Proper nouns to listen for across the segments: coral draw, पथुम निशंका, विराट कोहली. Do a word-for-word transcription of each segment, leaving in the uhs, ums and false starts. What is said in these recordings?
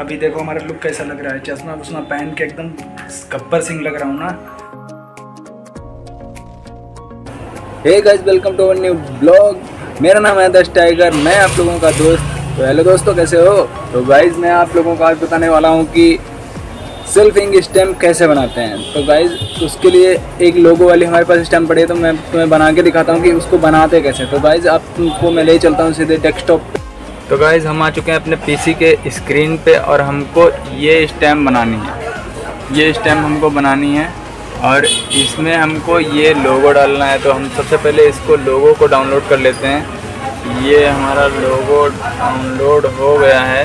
अभी देखो हमारा लुक कैसा लग रहा है। चश्मा वश्मा पहन के एकदम गब्बर सिंह लग रहा हूँ ना। Hey guys, welcome to our new blog. मेरा नाम है दस टाइगर, मैं आप लोगों का दोस्त। तो हेलो दोस्तों, कैसे हो? तो गाइस मैं आप लोगों को आज बताने वाला हूँ कि सेल्फिंग स्टैम्प कैसे बनाते हैं। तो गाइस उसके लिए एक लोगो वाली हमारे पास स्टैम्प पड़ी है, तो मैं तुम्हें बना के दिखाता हूँ कि उसको बनाते कैसे। तो गाइस आप तुमको मैं ले चलता हूँ सीधे डेस्कटॉप। तो गाइज़ हम आ चुके हैं अपने पीसी के स्क्रीन पे और हमको ये स्टैम्प बनानी है। ये स्टैम्प हमको बनानी है और इसमें हमको ये लोगो डालना है। तो हम सबसे पहले इसको लोगो को डाउनलोड कर लेते हैं। ये हमारा लोगो डाउनलोड हो गया है।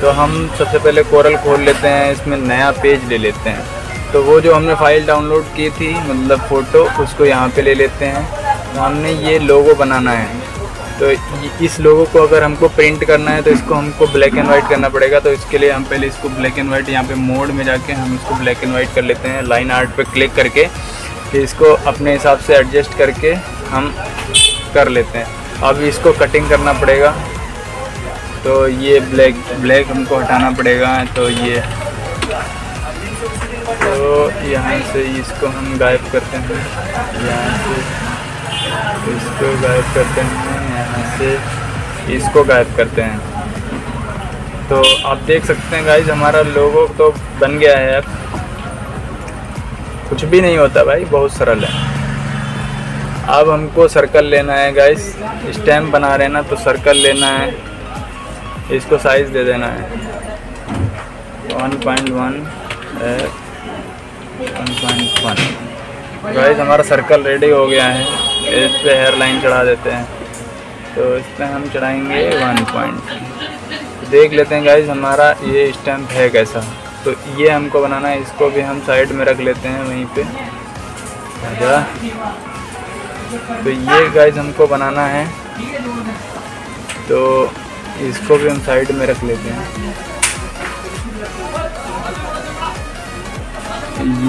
तो हम सबसे पहले कोरल खोल लेते हैं, इसमें नया पेज ले लेते हैं। तो वो जो हमने फ़ाइल डाउनलोड की थी मतलब फ़ोटो, उसको यहाँ पर ले लेते हैं। तो हमने ये लोगो बनाना है। तो इस लोगो को अगर हमको प्रिंट करना है तो इसको हमको ब्लैक एंड वाइट करना पड़ेगा। तो इसके लिए हम पहले इसको ब्लैक एंड वाइट, यहाँ पे मोड में जाके हम इसको ब्लैक एंड वाइट कर लेते हैं लाइन आर्ट पे क्लिक करके। फिर इसको अपने हिसाब से एडजस्ट करके हम कर लेते हैं। अब इसको कटिंग करना पड़ेगा। तो ये ब्लैक ब्लैक हमको हटाना पड़ेगा। तो ये तो यहाँ से इसको हम गायब करते हैं, यहाँ से इसको गायब करते हैं, यहाँ से इसको गायब करते हैं। तो आप देख सकते हैं गाइज हमारा लोगो तो बन गया है। अब कुछ भी नहीं होता भाई, बहुत सरल है। अब हमको सर्कल लेना है गाइज, स्टैम्प बना रहे हैं ना, तो सर्कल लेना है। इसको साइज़ दे देना है one point one one point one. Guys हमारा सर्कल रेडी हो गया है। इस पे हेयर लाइन चढ़ा देते हैं। तो इस पर हम चढ़ाएंगे वन पॉइंट। देख लेते हैं गाइज हमारा ये स्टैम्प है कैसा। तो ये हमको बनाना है, इसको भी हम साइड में रख लेते हैं वहीं पे। तो ये गाइज हमको बनाना है, तो इसको भी हम साइड में रख लेते हैं।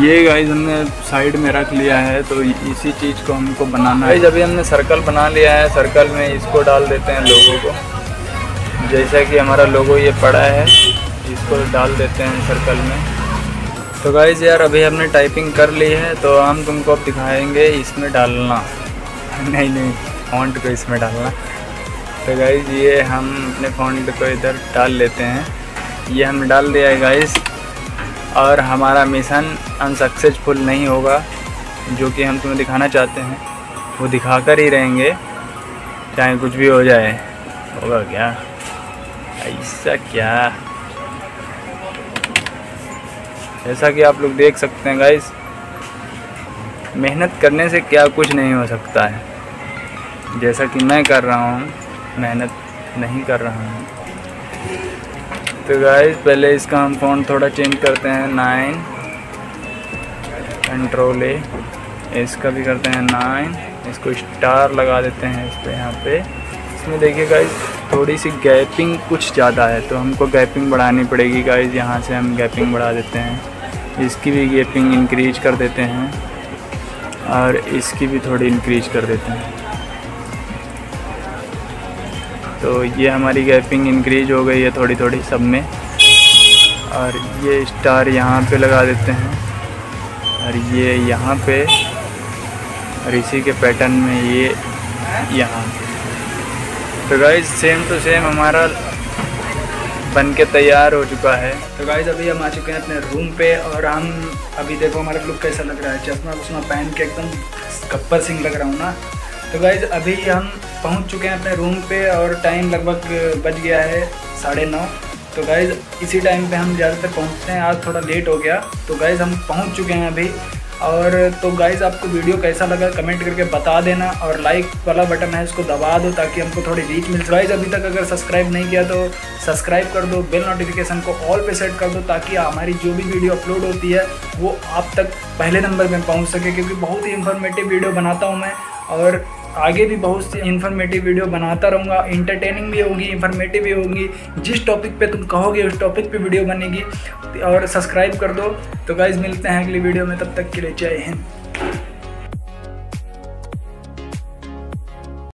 ये गाइज हमने साइड में रख लिया है। तो इसी चीज़ को हमको बनाना है। अभी हमने सर्कल बना लिया है, सर्कल में इसको डाल देते हैं लोगों को। जैसा कि हमारा लोगो ये पड़ा है, इसको डाल देते हैं सर्कल में। तो गाइज यार अभी हमने टाइपिंग कर ली है, तो हम तुमको अब दिखाएंगे इसमें डालना। नहीं नहीं फॉन्ट को इसमें डालना। तो गाइज ये हम अपने फॉन्ट को इधर डाल लेते हैं। ये हमने डाल दिया है गाइज। और हमारा मिशन अनसक्सेसफुल नहीं होगा, जो कि हम तुम्हें दिखाना चाहते हैं वो दिखा कर ही रहेंगे, चाहे कुछ भी हो जाए। होगा क्या ऐसा? क्या जैसा कि आप लोग देख सकते हैं गाइस, मेहनत करने से क्या कुछ नहीं हो सकता है। जैसा कि मैं कर रहा हूँ, मेहनत नहीं कर रहा हूँ। तो गाइज पहले इसका हम फॉन्ट थोड़ा चेंज करते हैं, नाइन कंट्रोल ए। इसका भी करते हैं नाइन। इसको स्टार लगा देते हैं इस पर। यहाँ पे इसमें देखिए गाइज थोड़ी सी गैपिंग कुछ ज़्यादा है, तो हमको गैपिंग बढ़ानी पड़ेगी गाइज। यहाँ से हम गैपिंग बढ़ा देते हैं, इसकी भी गैपिंग इंक्रीज कर देते हैं और इसकी भी थोड़ी इंक्रीज कर देते हैं। तो ये हमारी गैपिंग इंक्रीज हो गई है थोड़ी थोड़ी सब में। और ये स्टार यहाँ पे लगा देते हैं और ये यहाँ पे और इसी के पैटर्न में ये यहाँ। तो गाइज सेम टू सेम हमारा बन के तैयार हो चुका है। तो गाइज अभी हम आ चुके हैं अपने रूम पे और हम अभी देखो हमारा लुक कैसा लग रहा है। चश्मा वश्मा पहन के एकदम गब्बर सिंह लग रहा हूँ ना। तो गाइज अभी हम पहुंच चुके हैं अपने रूम पे और टाइम लगभग बज गया है साढ़े नौ। तो गाइज इसी टाइम पे हम ज़्यादातर पहुंचते हैं, आज थोड़ा लेट हो गया। तो गाइज हम पहुंच चुके हैं अभी। और तो गाइज आपको वीडियो कैसा लगा कमेंट करके बता देना और लाइक वाला बटन है उसको दबा दो ताकि हमको थोड़ी रीच मिल। गाइज अभी तक अगर सब्सक्राइब नहीं किया तो सब्सक्राइब कर दो, बेल नोटिफिकेशन को ऑल पे सेट कर दो ताकि हमारी जो भी वीडियो अपलोड होती है वो आप तक पहले नंबर में पहुँच सके। क्योंकि बहुत ही इन्फॉर्मेटिव वीडियो बनाता हूँ मैं और आगे भी बहुत सी इन्फॉर्मेटिव वीडियो बनाता रहूँगा। इंटरटेनिंग भी होगी, इन्फॉर्मेटिव भी होगी। जिस टॉपिक पे तुम कहोगे उस टॉपिक पे वीडियो बनेगी। और सब्सक्राइब कर दो। तो गाइज़ मिलते हैं अगली वीडियो में, तब तक के लिए जय हिंद।